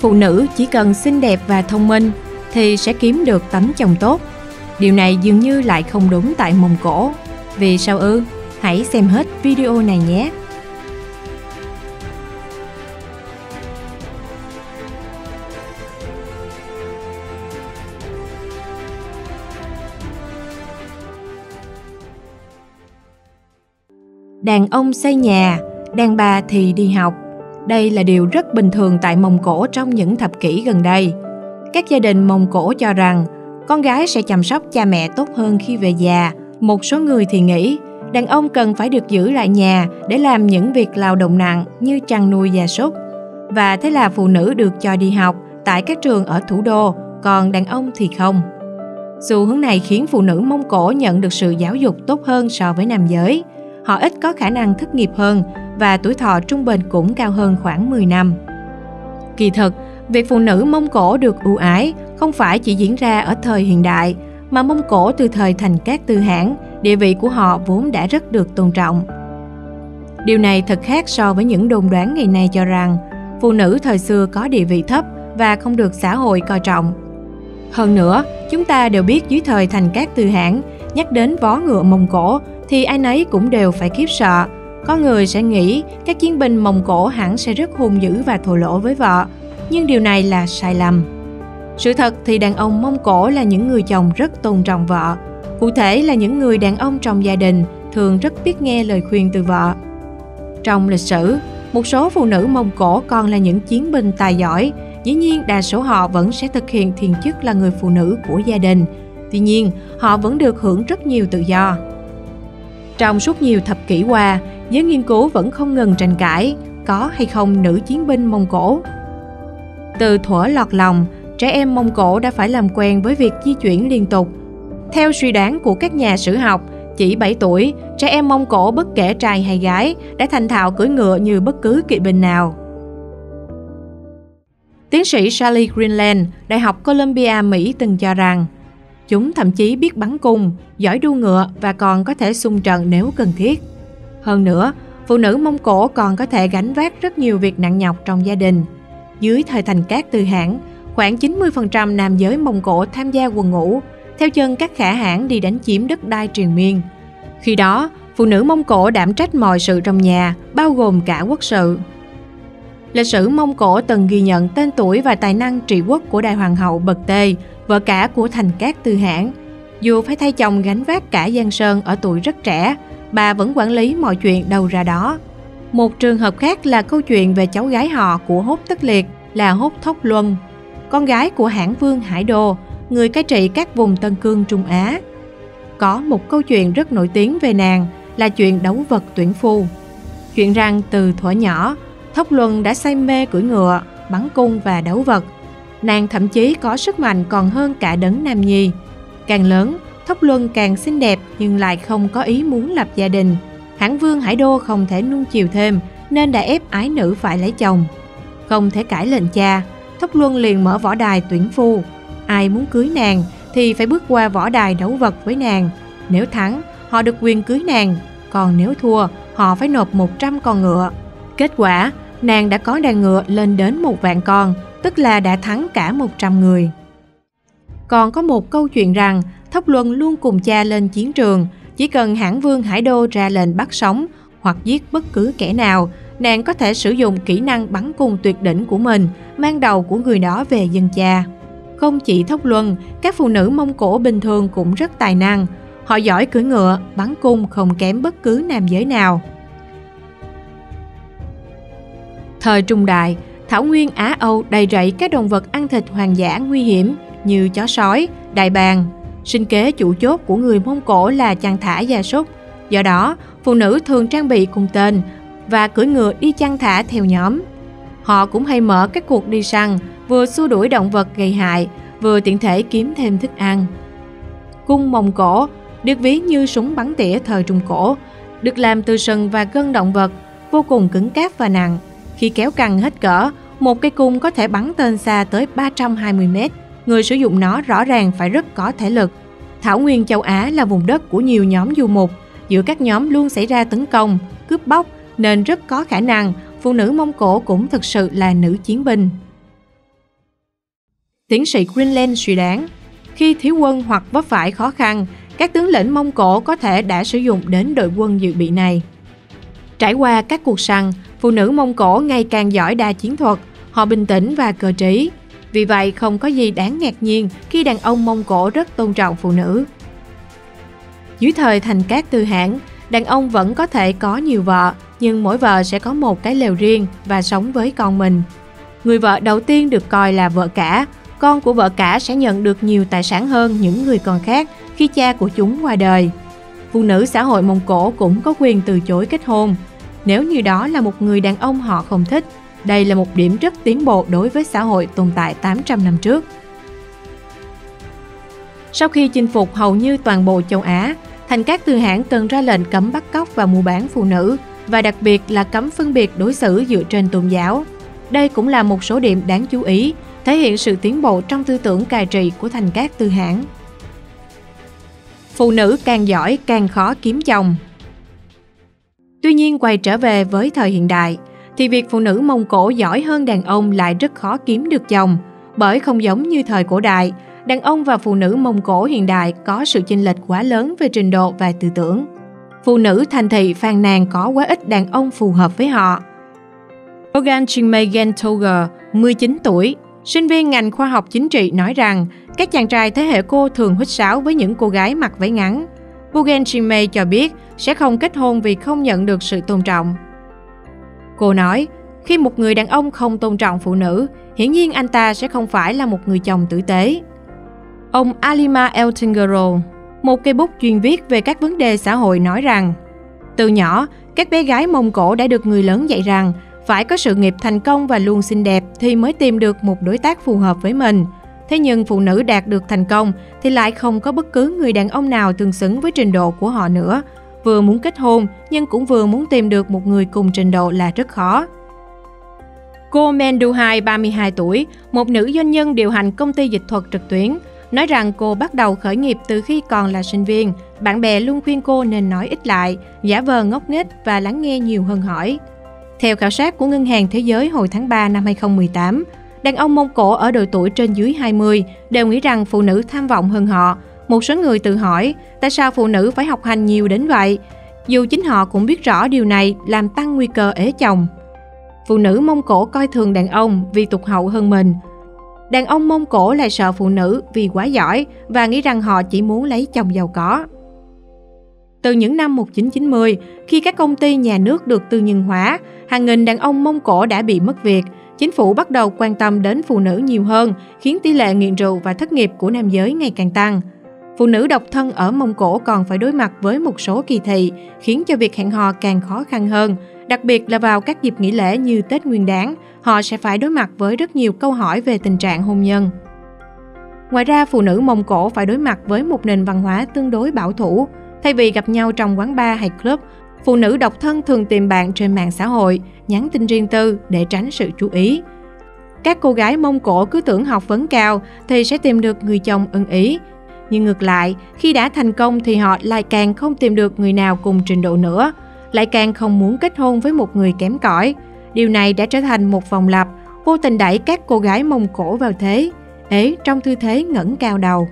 Phụ nữ chỉ cần xinh đẹp và thông minh thì sẽ kiếm được tánh chồng tốt. Điều này dường như lại không đúng tại Mông Cổ. Vì sao ư? Hãy xem hết video này nhé! Đàn ông xây nhà, đàn bà thì đi học. Đây là điều rất bình thường tại Mông Cổ trong những thập kỷ gần đây. Các gia đình Mông Cổ cho rằng con gái sẽ chăm sóc cha mẹ tốt hơn khi về già. Một số người thì nghĩ đàn ông cần phải được giữ lại nhà để làm những việc lao động nặng như chăn nuôi gia súc. Và thế là phụ nữ được cho đi học tại các trường ở thủ đô, còn đàn ông thì không. Xu hướng này khiến phụ nữ Mông Cổ nhận được sự giáo dục tốt hơn so với nam giới. Họ ít có khả năng thất nghiệp hơn và tuổi thọ trung bình cũng cao hơn khoảng 10 năm. Kỳ thực, việc phụ nữ Mông Cổ được ưu ái không phải chỉ diễn ra ở thời hiện đại, mà Mông Cổ từ thời Thành Cát Tư Hãn, địa vị của họ vốn đã rất được tôn trọng. Điều này thật khác so với những đồn đoán ngày nay cho rằng phụ nữ thời xưa có địa vị thấp và không được xã hội coi trọng. Hơn nữa, chúng ta đều biết dưới thời Thành Cát Tư Hãn, nhắc đến vó ngựa Mông Cổ thì ai nấy cũng đều phải khiếp sợ. Có người sẽ nghĩ các chiến binh Mông Cổ hẳn sẽ rất hung dữ và thô lỗ với vợ, nhưng điều này là sai lầm. Sự thật thì đàn ông Mông Cổ là những người chồng rất tôn trọng vợ, cụ thể là những người đàn ông trong gia đình thường rất biết nghe lời khuyên từ vợ. Trong lịch sử, một số phụ nữ Mông Cổ còn là những chiến binh tài giỏi, dĩ nhiên đa số họ vẫn sẽ thực hiện thiền chức là người phụ nữ của gia đình, tuy nhiên họ vẫn được hưởng rất nhiều tự do. Trong suốt nhiều thập kỷ qua, giới nghiên cứu vẫn không ngừng tranh cãi có hay không nữ chiến binh Mông Cổ. Từ thuở lọt lòng, trẻ em Mông Cổ đã phải làm quen với việc di chuyển liên tục. Theo suy đoán của các nhà sử học, chỉ 7 tuổi, trẻ em Mông Cổ bất kể trai hay gái đã thành thạo cưỡi ngựa như bất cứ kỵ binh nào. Tiến sĩ Sally Greenland, Đại học Columbia, Mỹ từng cho rằng chúng thậm chí biết bắn cung, giỏi đua ngựa và còn có thể xung trận nếu cần thiết. Hơn nữa, phụ nữ Mông Cổ còn có thể gánh vác rất nhiều việc nặng nhọc trong gia đình. Dưới thời Thành Cát Tư Hãn, khoảng 90% nam giới Mông Cổ tham gia quân ngũ, theo chân các khả hãn đi đánh chiếm đất đai triền miên. Khi đó, phụ nữ Mông Cổ đảm trách mọi sự trong nhà, bao gồm cả quốc sự. Lịch sử Mông Cổ từng ghi nhận tên tuổi và tài năng trị quốc của đại hoàng hậu Bậc Tê, vợ cả của Thành Cát Tư Hãn. Dù phải thay chồng gánh vác cả giang sơn ở tuổi rất trẻ, bà vẫn quản lý mọi chuyện đâu ra đó. Một trường hợp khác là câu chuyện về cháu gái họ của Hốt Tất Liệt là Hốt Thóc Luân, con gái của hãn vương Hải Đô, người cai trị các vùng Tân Cương Trung Á. Có một câu chuyện rất nổi tiếng về nàng là chuyện đấu vật tuyển phu. Chuyện rằng từ thuở nhỏ, Thóc Luân đã say mê cưỡi ngựa, bắn cung và đấu vật. Nàng thậm chí có sức mạnh còn hơn cả đấng nam nhi. Càng lớn, Thóc Luân càng xinh đẹp nhưng lại không có ý muốn lập gia đình. Hãn vương Hải Đô không thể nuông chiều thêm nên đã ép ái nữ phải lấy chồng. Không thể cãi lệnh cha, Thóc Luân liền mở võ đài tuyển phu. Ai muốn cưới nàng thì phải bước qua võ đài đấu vật với nàng. Nếu thắng, họ được quyền cưới nàng, còn nếu thua, họ phải nộp 100 con ngựa. Kết quả, nàng đã có đàn ngựa lên đến 1.000.000 con, tức là đã thắng cả 100 người. Còn có một câu chuyện rằng Thóc Luân luôn cùng cha lên chiến trường, chỉ cần hãn vương Hải Đô ra lệnh bắt sống hoặc giết bất cứ kẻ nào, nàng có thể sử dụng kỹ năng bắn cung tuyệt đỉnh của mình, mang đầu của người đó về dân cha. Không chỉ Thóc Luân, các phụ nữ Mông Cổ bình thường cũng rất tài năng. Họ giỏi cưỡi ngựa, bắn cung không kém bất cứ nam giới nào. Thời trung đại, thảo nguyên Á Âu đầy rẫy các động vật ăn thịt hoang dã nguy hiểm như chó sói, đại bàng. Sinh kế chủ chốt của người Mông Cổ là chăn thả gia súc. Do đó, phụ nữ thường trang bị cùng tên và cưỡi ngựa đi chăn thả theo nhóm. Họ cũng hay mở các cuộc đi săn, vừa xua đuổi động vật gây hại, vừa tiện thể kiếm thêm thức ăn. Cung Mông Cổ, được ví như súng bắn tỉa thời Trung Cổ, được làm từ sừng và gân động vật, vô cùng cứng cáp và nặng. Khi kéo căng hết cỡ, một cây cung có thể bắn tên xa tới 320 mét. Người sử dụng nó rõ ràng phải rất có thể lực. Thảo nguyên châu Á là vùng đất của nhiều nhóm du mục. Giữa các nhóm luôn xảy ra tấn công, cướp bóc, nên rất có khả năng phụ nữ Mông Cổ cũng thực sự là nữ chiến binh. Tiến sĩ Greenland suy đoán, khi thiếu quân hoặc vấp phải khó khăn, các tướng lĩnh Mông Cổ có thể đã sử dụng đến đội quân dự bị này. Trải qua các cuộc săn, phụ nữ Mông Cổ ngày càng giỏi đa chiến thuật, họ bình tĩnh và cơ trí. Vì vậy, không có gì đáng ngạc nhiên khi đàn ông Mông Cổ rất tôn trọng phụ nữ. Dưới thời Thành Cát Tư Hãn, đàn ông vẫn có thể có nhiều vợ, nhưng mỗi vợ sẽ có một cái lều riêng và sống với con mình. Người vợ đầu tiên được coi là vợ cả. Con của vợ cả sẽ nhận được nhiều tài sản hơn những người con khác khi cha của chúng qua đời. Phụ nữ xã hội Mông Cổ cũng có quyền từ chối kết hôn. Nếu như đó là một người đàn ông họ không thích, đây là một điểm rất tiến bộ đối với xã hội tồn tại 800 năm trước. Sau khi chinh phục hầu như toàn bộ châu Á, Thành Cát Tư Hãn từng ra lệnh cấm bắt cóc và mua bán phụ nữ, và đặc biệt là cấm phân biệt đối xử dựa trên tôn giáo. Đây cũng là một số điểm đáng chú ý, thể hiện sự tiến bộ trong tư tưởng cai trị của Thành Cát Tư Hãn. Phụ nữ càng giỏi càng khó kiếm chồng. Tuy nhiên, quay trở về với thời hiện đại, thì việc phụ nữ Mông Cổ giỏi hơn đàn ông lại rất khó kiếm được chồng, bởi không giống như thời cổ đại, đàn ông và phụ nữ Mông Cổ hiện đại có sự chênh lệch quá lớn về trình độ và tư tưởng. Phụ nữ thành thị phàn nàn có quá ít đàn ông phù hợp với họ. Bogd Chimed Gantogoo, 19 tuổi, sinh viên ngành khoa học chính trị nói rằng các chàng trai thế hệ cô thường huýt sáo với những cô gái mặc váy ngắn. Bogd Chimed cho biết sẽ không kết hôn vì không nhận được sự tôn trọng. Cô nói, khi một người đàn ông không tôn trọng phụ nữ, hiển nhiên anh ta sẽ không phải là một người chồng tử tế. Ông Alima Eltingero, một cây bút chuyên viết về các vấn đề xã hội nói rằng, từ nhỏ, các bé gái Mông Cổ đã được người lớn dạy rằng phải có sự nghiệp thành công và luôn xinh đẹp thì mới tìm được một đối tác phù hợp với mình. Thế nhưng phụ nữ đạt được thành công thì lại không có bất cứ người đàn ông nào tương xứng với trình độ của họ nữa. Vừa muốn kết hôn nhưng cũng vừa muốn tìm được một người cùng trình độ là rất khó. Cô Mendu Hai, 32 tuổi, một nữ doanh nhân điều hành công ty dịch thuật trực tuyến, nói rằng cô bắt đầu khởi nghiệp từ khi còn là sinh viên. Bạn bè luôn khuyên cô nên nói ít lại, giả vờ ngốc nghếch và lắng nghe nhiều hơn hỏi. Theo khảo sát của Ngân hàng Thế giới hồi tháng 3 năm 2018, đàn ông Mông Cổ ở độ tuổi trên dưới 20 đều nghĩ rằng phụ nữ tham vọng hơn họ. Một số người tự hỏi, tại sao phụ nữ phải học hành nhiều đến vậy? Dù chính họ cũng biết rõ điều này làm tăng nguy cơ ế chồng. Phụ nữ Mông Cổ coi thường đàn ông vì tụt hậu hơn mình. Đàn ông Mông Cổ lại sợ phụ nữ vì quá giỏi và nghĩ rằng họ chỉ muốn lấy chồng giàu có. Từ những năm 1990, khi các công ty nhà nước được tư nhân hóa, hàng nghìn đàn ông Mông Cổ đã bị mất việc. Chính phủ bắt đầu quan tâm đến phụ nữ nhiều hơn, khiến tỷ lệ nghiện rượu và thất nghiệp của nam giới ngày càng tăng. Phụ nữ độc thân ở Mông Cổ còn phải đối mặt với một số kỳ thị, khiến cho việc hẹn hò càng khó khăn hơn. Đặc biệt là vào các dịp nghỉ lễ như Tết Nguyên Đán, họ sẽ phải đối mặt với rất nhiều câu hỏi về tình trạng hôn nhân. Ngoài ra, phụ nữ Mông Cổ phải đối mặt với một nền văn hóa tương đối bảo thủ. Thay vì gặp nhau trong quán bar hay club, phụ nữ độc thân thường tìm bạn trên mạng xã hội, nhắn tin riêng tư để tránh sự chú ý. Các cô gái Mông Cổ cứ tưởng học vấn cao thì sẽ tìm được người chồng ưng ý. Nhưng ngược lại, khi đã thành công thì họ lại càng không tìm được người nào cùng trình độ nữa, lại càng không muốn kết hôn với một người kém cỏi. Điều này đã trở thành một vòng lặp, vô tình đẩy các cô gái Mông Cổ vào thế ế trong tư thế ngẩng cao đầu.